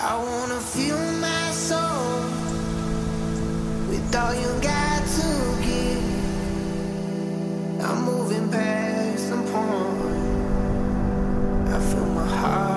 I wanna fill my soul with all you got to give. I'm moving past the point. I feel my heart.